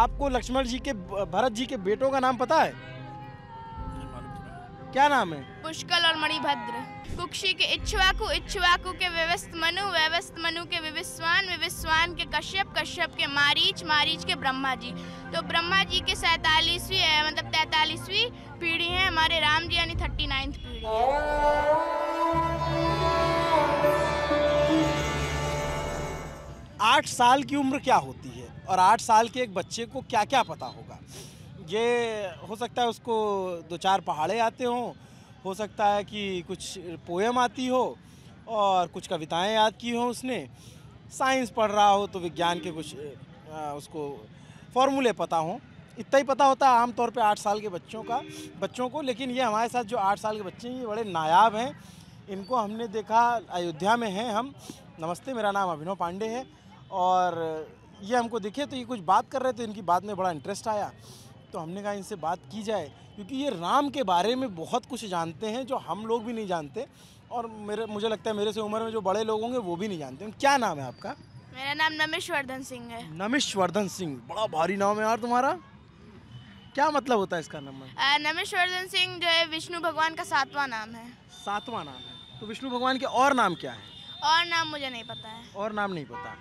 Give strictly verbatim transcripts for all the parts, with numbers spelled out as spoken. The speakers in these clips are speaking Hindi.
आपको लक्ष्मण जी के, भरत जी के बेटों का नाम पता है? क्या नाम है? पुष्कल और मणिभद्र। कुक्षी के इच्छवाकु, इच्छवाकु के व्यवस्थ मनु, व्यवस्थ मनु के विविस्वान, विविस्वान के कश्यप, कश्यप के मारीच, मारीच के ब्रह्मा जी। तो ब्रह्मा जी के सैतालीसवीं मतलब तैतालीसवीं पीढ़ी है हमारे राम जी, यानी थर्टी नाइन्थ पीढ़ी है। आठ साल की उम्र क्या होती है और आठ साल के एक बच्चे को क्या क्या पता होगा? ये हो सकता है उसको दो चार पहाड़े आते हों, हो सकता है कि कुछ पोएम आती हो और कुछ कविताएं याद की हों उसने, साइंस पढ़ रहा हो तो विज्ञान के कुछ आ, उसको फॉर्मूले पता हों। इतना ही पता होता है आमतौर पे आठ साल के बच्चों का बच्चों को। लेकिन ये हमारे साथ जो आठ साल के बच्चे हैं ये बड़े नायाब हैं। इनको हमने देखा अयोध्या में हैं हम। नमस्ते, मेरा नाम अभिनव पांडे है और ये हमको दिखे तो ये कुछ बात कर रहे थे, इनकी बात में बड़ा इंटरेस्ट आया तो हमने कहा इनसे बात की जाए, क्योंकि ये राम के बारे में बहुत कुछ जानते हैं जो हम लोग भी नहीं जानते और मेरे मुझे लगता है मेरे से उम्र में जो बड़े लोग होंगे वो भी नहीं जानते। क्या नाम है आपका? मेरा नाम नमिस्वर्धन सिंह है। नमिस्वर्धन सिंह, बड़ा भारी नाम है यार तुम्हारा। क्या मतलब होता है इसका? नंबर नमिस्वर्धन सिंह जो है विष्णु भगवान का सातवां नाम है। सातवां नाम है। तो विष्णु भगवान के और नाम क्या है? और नाम मुझे नहीं पता है। और नाम नहीं पता।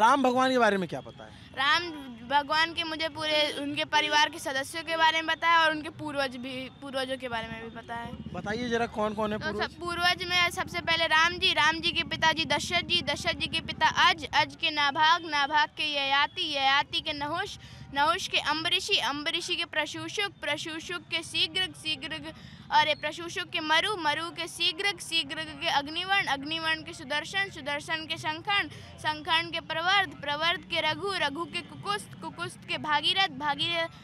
राम भगवान के बारे में क्या पता है? राम भगवान के मुझे पूरे उनके परिवार के सदस्यों के बारे में पता है और उनके पूर्वज भी, पूर्वजों के बारे में भी पता है। बताइए जरा कौन कौन है तो पूर्वज? पूर्वज में सबसे पहले राम जी, राम जी के पिताजी दशरथ जी, दशरथ जी के पिता अज, अज के नाभाग, नाभाग के ययाति, ययाति के नहुष, नहुष के अम्बरीषि, अम्बरीषि के प्रशूषुक, प्रशूषुक के शीघ्रग, शीघ्रग और प्रशूषुक के मरु, मरु के शीघ्रग, शीघ्रग के अग्निवर्ण, अग्निवर्ण के सुदर्शन, सुदर्शन के शंखन, शंखन के प्रवर्ध, प्रवर्ध के रघु, रघु के कुकुस्त, कुकुस्त के भागीरथ, भागीरथ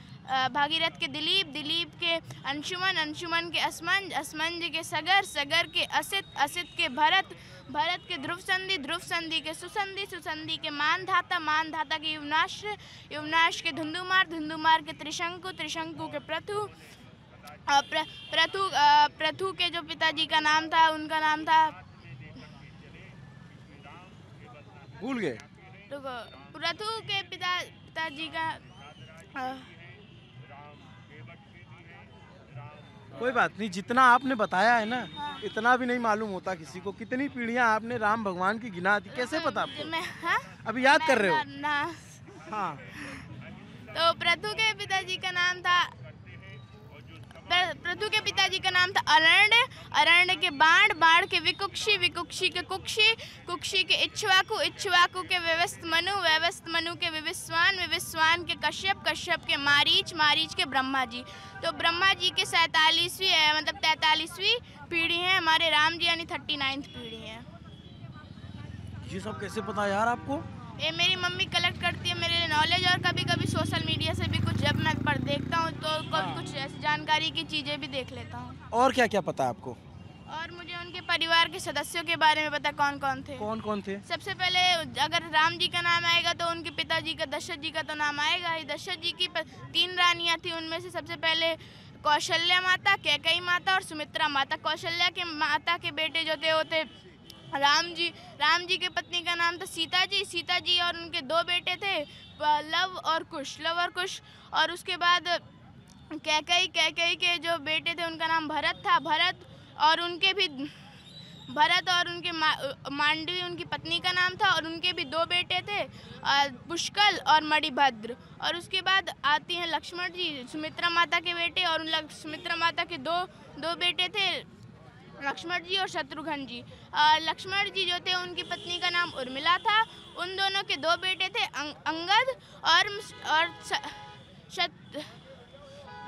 भागीरथ के दिलीप, दिलीप के अंशुमन, अंशुमन के असमंज, असमंज के सगर, सगर के असित, असित के भरत, भरत के ध्रुव संधि, ध्रुव संधि के सुसंधि, सुसंधि के मानधाता, मानधाता के युवनाश्र, युवनाश्र के धुंधुमार, धुंधुमार के त्रिशंकु, त्रिशंकु के प्रथु, प्र, प्रथु प्रथु के जो पिताजी का नाम था उनका नाम था भूल गए। तो प्रथु के पिता पिताजी का आ, कोई बात नहीं, जितना आपने बताया है ना हाँ। इतना भी नहीं मालूम होता किसी को। कितनी पीढ़ियां आपने राम भगवान की गिना थी? कैसे पता आपको? मैं हाँ? अभी याद मैं कर रहे हो ना हाँ। तो प्रथु के पिताजी का नाम था प्रथु के पिताजी का नाम था अरण्य, अरण्य के बाण, बाण के विकुक्षी, विकुक्षी के कुक्षी, कुक्षी के इच्छवाकु, इच्छवाकु के व्यवस्थ मनु, व्यवस्थ मनु के विविस्वान, विविस्वान के कश्यप, कश्यप के मारीच, मारीच के ब्रह्मा जी। तो ब्रह्मा जी के सैतालीसवीं मतलब तैतालीसवीं पीढ़ी है हमारे राम जी, यानी थर्टी नाइन्थ पीढ़ी है। ये सब कैसे पता यार आपको? ये मेरी मम्मी कलेक्ट करती है मेरे लिए नॉलेज, और कभी कभी सोशल मीडिया से भी कुछ जब मैं पढ़ देखता हूँ तो कभी कुछ ऐसी जानकारी की चीज़ें भी देख लेता हूँ। और क्या क्या पता है आपको? और मुझे उनके परिवार के सदस्यों के बारे में पता, कौन कौन थे। कौन कौन थे? सबसे पहले अगर राम जी का नाम आएगा तो उनके पिताजी का दशरथ जी का तो नाम आएगा ही। दशरथ जी की तीन रानियाँ थी, उनमें से सबसे पहले कौशल्या माता, कैकेयी माता और सुमित्रा माता। कौशल्या के माता के बेटे जो थे वो थे राम जी, राम जी के पत्नी का नाम था सीता जी, सीता जी और उनके दो बेटे थे लव और कुश, लव और कुश। और उसके बाद कैकेयी, कैकेयी के जो बेटे थे उनका नाम भरत था, भरत और उनके भी भरत और उनके मा, मांडवी उनकी पत्नी का नाम था और उनके भी दो बेटे थे पुष्कल और मणिभद्र। और उसके बाद आती हैं लक्ष्मण जी, सुमित्रा माता के बेटे, और उन सुमित्रा माता के दो दो बेटे थे लक्ष्मण जी और शत्रुघ्न जी। लक्ष्मण जी जो थे उनकी पत्नी का नाम उर्मिला था, उन दोनों के दो बेटे थे अंग, अंगद और और शत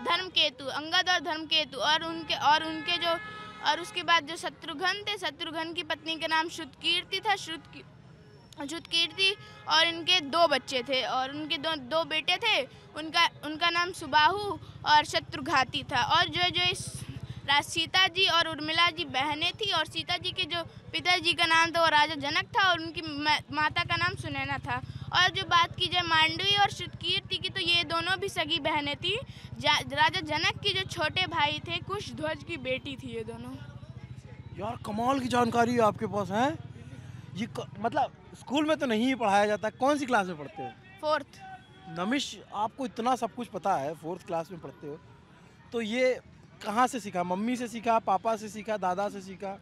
धर्मकेतु, अंगद और धर्मकेतु। और उनके और उनके जो और उसके बाद जो शत्रुघ्न थे, शत्रुघ्न की पत्नी का नाम शुद्धकीर्ति था, शुद्ध शुद्धकीर्ति और इनके दो बच्चे थे और उनके दो दो बेटे थे, उनका उनका नाम सुबाहु और शत्रुघाती था। और जो जो इस सीता जी और उर्मिला जी बहनें थी और सीता जी के जो पिताजी का नाम था वो राजा जनक था और उनकी माता का नाम सुनैना था। और जो बात की जाए मांडवी और शुद्धकीर्ति की तो ये दोनों भी सगी बहनें थी, राजा जनक की जो छोटे भाई थे कुशध्वज की बेटी थी ये दोनों। यार कमाल की जानकारी है आपके पास है ये। मतलब स्कूल में तो नहीं पढ़ाया जाता, कौन सी क्लास में पढ़ते हो? फोर्थ। नमिश, आपको इतना सब कुछ पता है, फोर्थ क्लास में पढ़ते हो, तो ये कहाँ से सीखा? मम्मी से सीखा, पापा से सीखा, दादा से सीखा?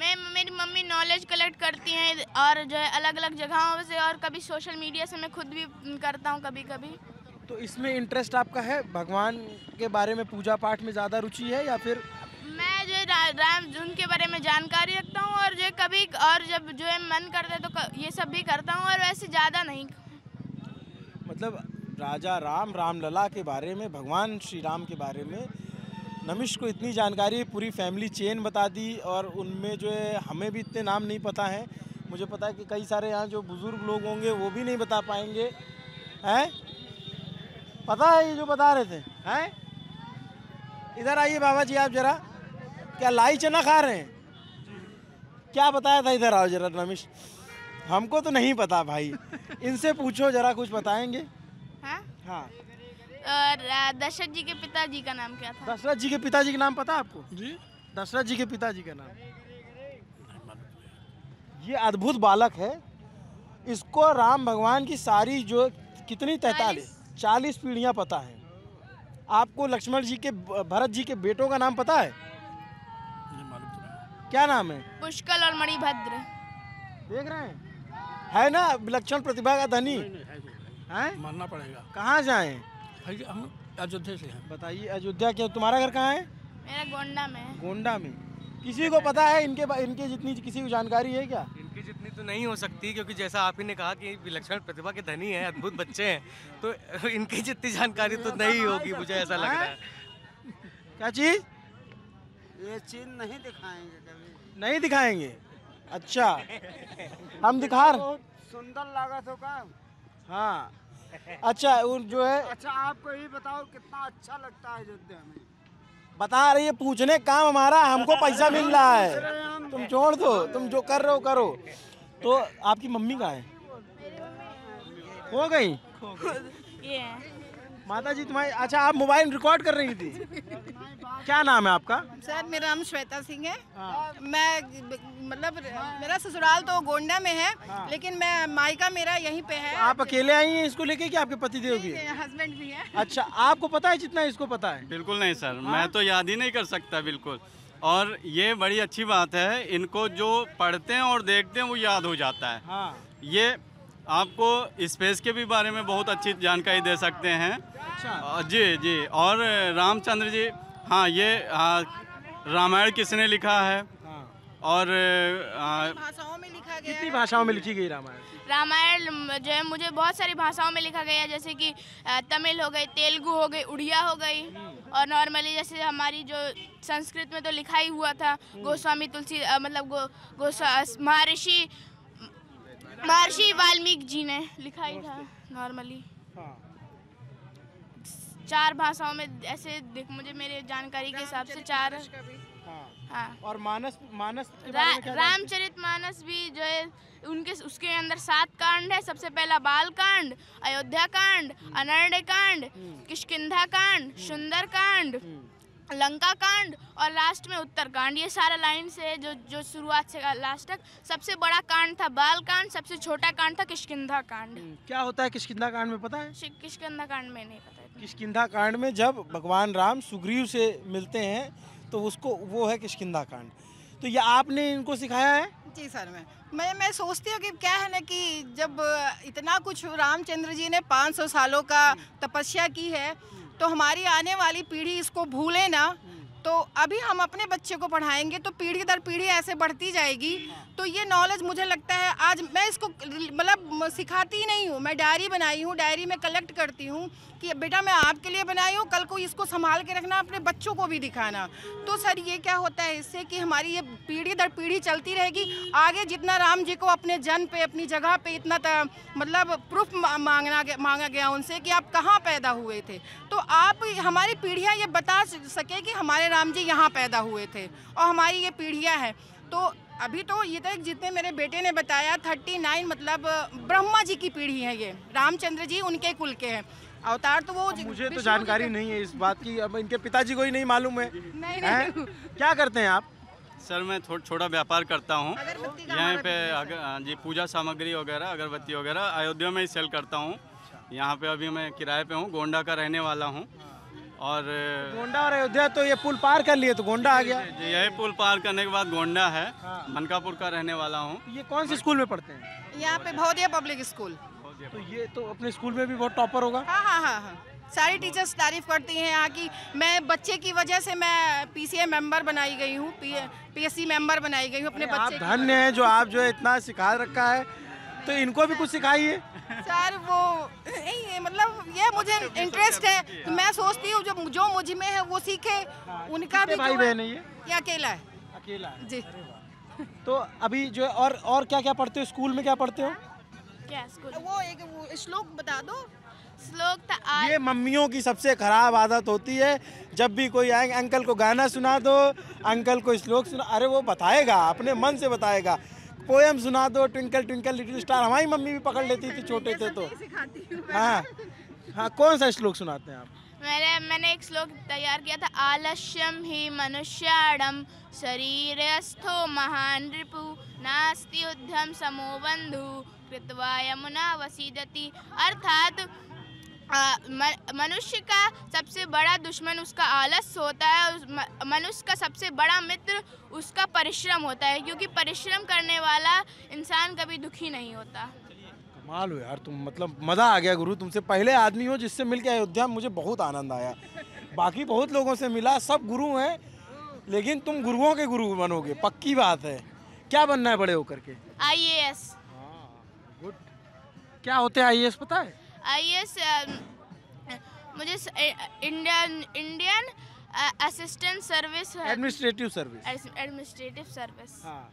मैं, मेरी मम्मी नॉलेज कलेक्ट करती हैं और जो है अलग अलग जगहों से, और कभी सोशल मीडिया से मैं खुद भी करता हूँ कभी कभी। तो इसमें इंटरेस्ट आपका है, भगवान के बारे में पूजा पाठ में ज़्यादा रुचि है, या फिर? मैं जो राम उनके बारे में जानकारी रखता हूँ और जो कभी और जब जो है मन करता है तो ये सब भी करता हूँ, और वैसे ज़्यादा नहीं। मतलब राजा राम, रामलला के बारे में, भगवान श्री राम के बारे में नमिश को इतनी जानकारी, पूरी फैमिली चेन बता दी, और उनमें जो है हमें भी इतने नाम नहीं पता हैं। मुझे पता है कि कई सारे यहाँ जो बुज़ुर्ग लोग होंगे वो भी नहीं बता पाएंगे। हैं पता है ये जो बता रहे थे? हैं इधर आइए बाबा जी, आप जरा क्या लाई चना खा रहे हैं? क्या बताया था? इधर आओ जरा नमिश, हमको तो नहीं पता भाई, इनसे पूछो जरा, कुछ बताएंगे? हाँ हाँ। और दशरथ जी के पिताजी का नाम क्या था? दशरथ जी के पिताजी का नाम पता आपको जी? दशरथ जी के पिताजी का नाम। ये अद्भुत बालक है, इसको राम भगवान की सारी जो कितनी तैतालीस चालीस पीढ़ियाँ पता है। आपको लक्ष्मण जी के, भरत जी के बेटों का नाम पता है? क्या नाम है? पुष्कल और मणिभद्र। देख रहे हैं, है ना विलक्षण प्रतिभा का धनी है, मानना पड़ेगा। कहाँ जाए? हम अयोध्या से हैं। बताइए अयोध्या के, तुम्हारा घर कहाँ है? मेरा गोंडा में। गोंडा में। किसी को पता है इनके इनके जितनी किसी को जानकारी है क्या? इनकी जितनी तो नहीं हो सकती, क्योंकि जैसा आप ही ने कहा कि विलक्षण प्रतिभा के धनी हैं, अद्भुत बच्चे हैं, तो इनकी जितनी जानकारी तो नहीं होगी, मुझे ऐसा लग रहा है। क्या चीज? ये चीज नहीं दिखाएंगे, नहीं दिखाएंगे। अच्छा, हम दिखा रहे, सुंदर लगा तो काम। हाँ अच्छा, उन जो है। अच्छा आपको ये बताओ कितना अच्छा लगता है अयोध्या में? बता रही है, पूछने काम हमारा, हमको पैसा मिल रहा है, तुम छोड़ दो, तुम जो कर रहे हो करो। तो आपकी मम्मी कहाँ है? हो गई ये माता जी तुम्हारी। अच्छा आप मोबाइल रिकॉर्ड कर रही थी। क्या नाम है आपका? सर मेरा नाम श्वेता सिंह है। हाँ। मैं मतलब मेरा ससुराल तो गोंडा में है। हाँ। लेकिन मैं मायका मेरा यहीं पे है। तो आप अकेले आई हैं इसको लेके कि आपके पति देव भी है? हस्बैंड भी है। अच्छा आपको पता है जितना इसको पता है? बिल्कुल नहीं सर। हाँ? मैं तो याद ही नहीं कर सकता बिल्कुल। और ये बड़ी अच्छी बात है, इनको जो पढ़ते हैं और देखते हैं वो याद हो जाता है। ये आपको स्पेस के भी बारे में बहुत अच्छी जानकारी दे सकते हैं। अच्छा। जी जी। और रामचंद्र जी, हाँ ये रामायण किसने लिखा है? हाँ। और भाषाओं में लिखा गया। कितनी भाषाओं में लिखी गई रामायण? रामायण जो है मुझे बहुत सारी भाषाओं में लिखा गया है, जैसे कि तमिल हो गई, तेलुगु हो गई, उड़िया हो गई, और नॉर्मली जैसे हमारी जो संस्कृत में तो लिखा ही हुआ था, गोस्वामी तुलसी मतलब गो गोस्वामी महर्षि महर्षि वाल्मीकि जी ने लिखा ही था नॉर्मली। हाँ। चार भाषाओं में ऐसे मुझे मेरे जानकारी के हिसाब से चार। हाँ। हाँ। और मानस मानस रा, रामचरित मानस भी जो है उनके उसके अंदर सात कांड है। सबसे पहला बाल कांड, अयोध्या कांड, अनर्ण्य कांड, किष्किंधा कांड, सुंदर कांड, लंका कांड, और लास्ट में उत्तर कांड। ये सारा लाइन से जो जो शुरुआत से लास्ट तक। सबसे बड़ा कांड था बाल कांड, सबसे छोटा कांड था किष्किंधा कांड। क्या होता है किष्किंधा कांड में पता है? किष्किंधा कांड में नहीं पता। किष्किंधा कांड में जब भगवान राम सुग्रीव से मिलते हैं तो उसको वो है किष्किंधा कांड। तो ये आपने इनको सिखाया है? जी सर। मैं मैं मैं सोचती हूँ कि क्या है ना कि जब इतना कुछ रामचंद्र जी ने पाँच सौ सालों का तपस्या की है, तो हमारी आने वाली पीढ़ी इसको भूले ना। तो अभी हम अपने बच्चे को पढ़ाएंगे तो पीढ़ी दर पीढ़ी ऐसे बढ़ती जाएगी। तो ये नॉलेज मुझे लगता है आज मैं इसको मतलब सिखाती नहीं हूँ, मैं डायरी बनाई हूँ, डायरी में कलेक्ट करती हूँ कि बेटा मैं आपके लिए बनाई हूँ, कल को इसको संभाल के रखना, अपने बच्चों को भी दिखाना। तो सर ये क्या होता है इससे कि हमारी ये पीढ़ी दर पीढ़ी चलती रहेगी आगे। जितना राम जी को अपने जन्म पे अपनी जगह पे इतना मतलब प्रूफ मांगना मांगा गया उनसे कि आप कहाँ पैदा हुए थे, तो आप हमारी पीढ़ियाँ ये बता सके कि हमारे राम जी यहाँ पैदा हुए थे और हमारी ये पीढ़ियाँ हैं। तो अभी तो ये तक जितने मेरे बेटे ने बताया उनतालीस मतलब ब्रह्मा जी की पीढ़ी है, ये रामचंद्र जी उनके कुल के हैं अवतार। तो वो मुझे तो जानकारी नहीं है इस बात की, अब इनके पिताजी को ही नहीं मालूम है। नहीं, नहीं। क्या करते हैं आप? सर मैं थोड़ा छोटा व्यापार करता हूँ यहाँ पे, जी पूजा सामग्री वगैरह, अगरबत्ती वगैरह अयोध्या में ही सेल करता हूँ। यहाँ पे अभी मैं किराए पे हूँ, गोंडा का रहने वाला हूँ। और गोंडा और अयोध्या तो ये पुल पार कर लिए तो गोंडा आ गया। यही पुल पार करने के बाद गोंडा है। मनकापुर का रहने वाला हूँ। ये कौन से स्कूल में पढ़ते हैं? यहाँ पे भौदिया पब्लिक स्कूल। तो ये तो अपने स्कूल में भी बहुत टॉपर होगा। हाँ हाँ हाँ हाँ, सारी टीचर्स तारीफ करती हैं यहाँ की। मैं बच्चे की वजह से मैं पीसीए मेंबर बनाई गई हूँ, पीएससी मेंबर बनाई गई हूँ अपने बच्चे। धन्य है जो आप जो है इतना सिखा रखा है, तो इनको भी कुछ सिखाइए सर। वो नहीं, मतलब ये मुझे इंटरेस्ट है तो मैं सोचती हूँ जो जो मुझ में है वो सीखे। उनका भी भाई बहन है या अकेला है? अकेला है जी। तो अभी जो और और क्या क्या पढ़ते हो स्कूल में? क्या पढ़ते हो? क्या स्कूल? वो एक श्लोक बता दो। श्लोक था आज। ये मम्मियों की सबसे खराब आदत होती है, जब भी कोई आएंगे अंकल को गाना सुना दो, अंकल को श्लोक सुना। अरे वो बताएगा, अपने मन से बताएगा। पोएम सुना दो, ट्विंकल ट्विंकल लिटिल स्टार। हमारी मम्मी भी पकड़ लेती थी छोटे थे तो। हाँ हाँ, कौन सा श्लोक सुनाते हैं आप? मेरे मैंने एक श्लोक तैयार किया था। आलस्यम ही मनुष्याणम शरीरस्थो महान रिपु नास्ति उद्धम समो बंधु कृत्वा यमुना वसीदति। अर्थात आ, मनुष्य का सबसे बड़ा दुश्मन उसका आलस होता है। मनुष्य का सबसे बड़ा मित्र उसका परिश्रम होता है, क्योंकि परिश्रम करने वाला इंसान कभी दुखी नहीं होता। कमाल हो यार तुम, मतलब मज़ा आ गया गुरु। तुमसे पहले आदमी हो जिससे मिलकर अयोध्या मुझे बहुत आनंद आया। बाकी बहुत लोगों से मिला, सब गुरु हैं, लेकिन तुम गुरुओं के गुरु बनोगे, पक्की बात है। क्या बनना है बड़े होकर के? I A S. गुड। क्या होते हैं आई ए एस पता है? आई ए एस मुझे Indian Indian assistant service, administrative service. Administrative service. हाँ,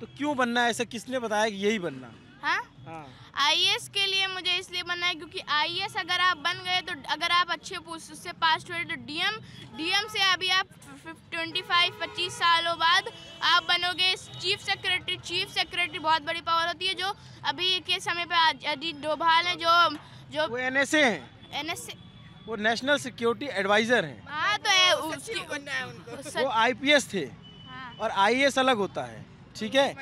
तो क्यों बनना है ऐसा? किसने बताया कि यही बनना? हाँ हाँ, आई ए एस के लिए मुझे इसलिए बनना है क्योंकि आई ए एस अगर आप बन गए तो, अगर आप अच्छे पोस्ट से पास हुए तो डीएम डीएम से अभी आप पच्चीस सालों बाद आप बनोगे चीफ सेक्रेटरी। चीफ सेक्रेटरी बहुत बड़ी पावर होती है, जो अभी के समय पे अजीत डोभाल हैं, जो जो वो एन एस ए हैं। एन एस ए वो नेशनल सिक्योरिटी एडवाइजर हैं। हाँ, तो उसकी वो आई पी एस थे। हाँ। और आई ए एस अलग होता है, ठीक है।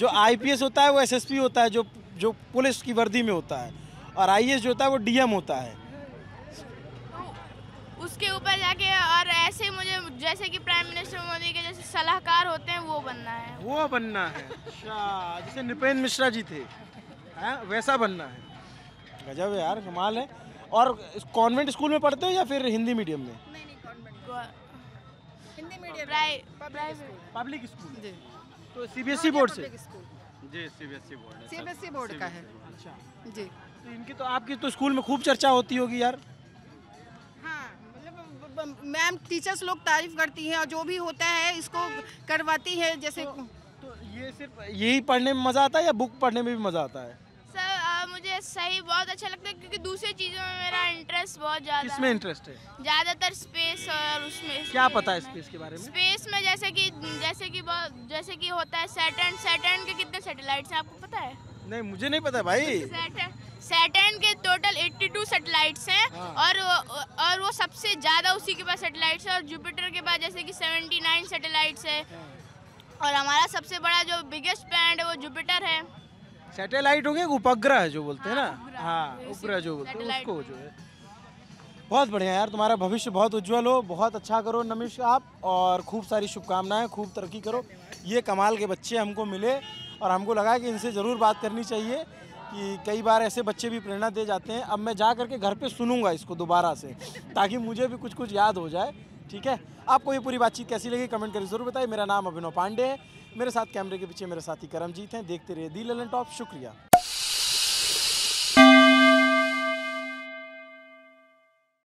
जो आई पी एस होता है वो एस एस पी होता है, जो जो पुलिस की वर्दी में होता है, और आई ए एस जो होता है वो डी एम होता है। उसके ऊपर जाके और ऐसे मुझे जैसे कि प्राइम मिनिस्टर मोदी के जैसे सलाहकार होते हैं वो बनना है। वो बनना है। अच्छा, जैसे निपुन मिश्रा जी थे, है वैसा बनना है। गजब है यार, कमाल है। और कॉन्वेंट स्कूल में पढ़ते हो या फिर हिंदी मीडियम में? नहीं नहीं, convent. Hindi medium, public school. तो सीबीएसई बोर्ड से? जी, सीबीएसई बोर्ड। सीबीएसई बोर्ड का है। अच्छा जी। तो इनकी तो आपकी तो स्कूल में खूब चर्चा होती होगी यार। हाँ, मतलब मैम टीचर्स लोग तारीफ करती हैं और जो भी होता है इसको करवाती है। जैसे तो, तो ये सिर्फ यही पढ़ने में मज़ा आता है या बुक पढ़ने में भी मज़ा आता है? सर आ, मुझे सही बहुत अच्छा लगता है क्योंकि दूसरी चीज़ों में मेरा इंटरेस्ट बहुत ज़्यादा। इसमें इंटरेस्ट है ज़्यादातर स्पेस और उसमें। क्या पता है स्पेस के बारे में? स्पेस में जैसे कि जैसे कि बहुत जैसे कि होता है सैटर्न। सैटर्न के कितने सैटेलाइट्स हैं आपको पता है? नहीं, मुझे नहीं पता भाई। सैटर्न के टोटल बयासी सैटेलाइट्स हैं। हाँ। और और वो सबसे ज़्यादा उसी के पास सैटेलाइट्स है। और जुपिटर के पास जैसे कि उन्यासी सैटेलाइट्स है। और हमारा सबसे बड़ा जो बिगेस्ट प्लैनेट है वो जुपिटर है। सैटेलाइट हो गया, उपग्रह जो बोलते हैं ना। हाँ, उपग्रह जो बोलते हैं उसको जो है। बहुत बढ़िया यार, तुम्हारा भविष्य बहुत उज्जवल हो। बहुत अच्छा करो नमिश आप, और खूब सारी शुभकामनाएं, खूब तरक्की करो। ये कमाल के बच्चे हमको मिले और हमको लगा कि इनसे ज़रूर बात करनी चाहिए, कि कई बार ऐसे बच्चे भी प्रेरणा दे जाते हैं। अब मैं जा करके घर पे सुनूंगा इसको दोबारा से, ताकि मुझे भी कुछ कुछ याद हो जाए, ठीक है। आपको ये पूरी बातचीत कैसी लगी कमेंट करके ज़रूर बताइए। मेरा नाम अभिनव पांडे है, मेरे साथ कैमरे के पीछे मेरे साथी करमजीत हैं। देखते रहिए दी ललन टॉप। शुक्रिया।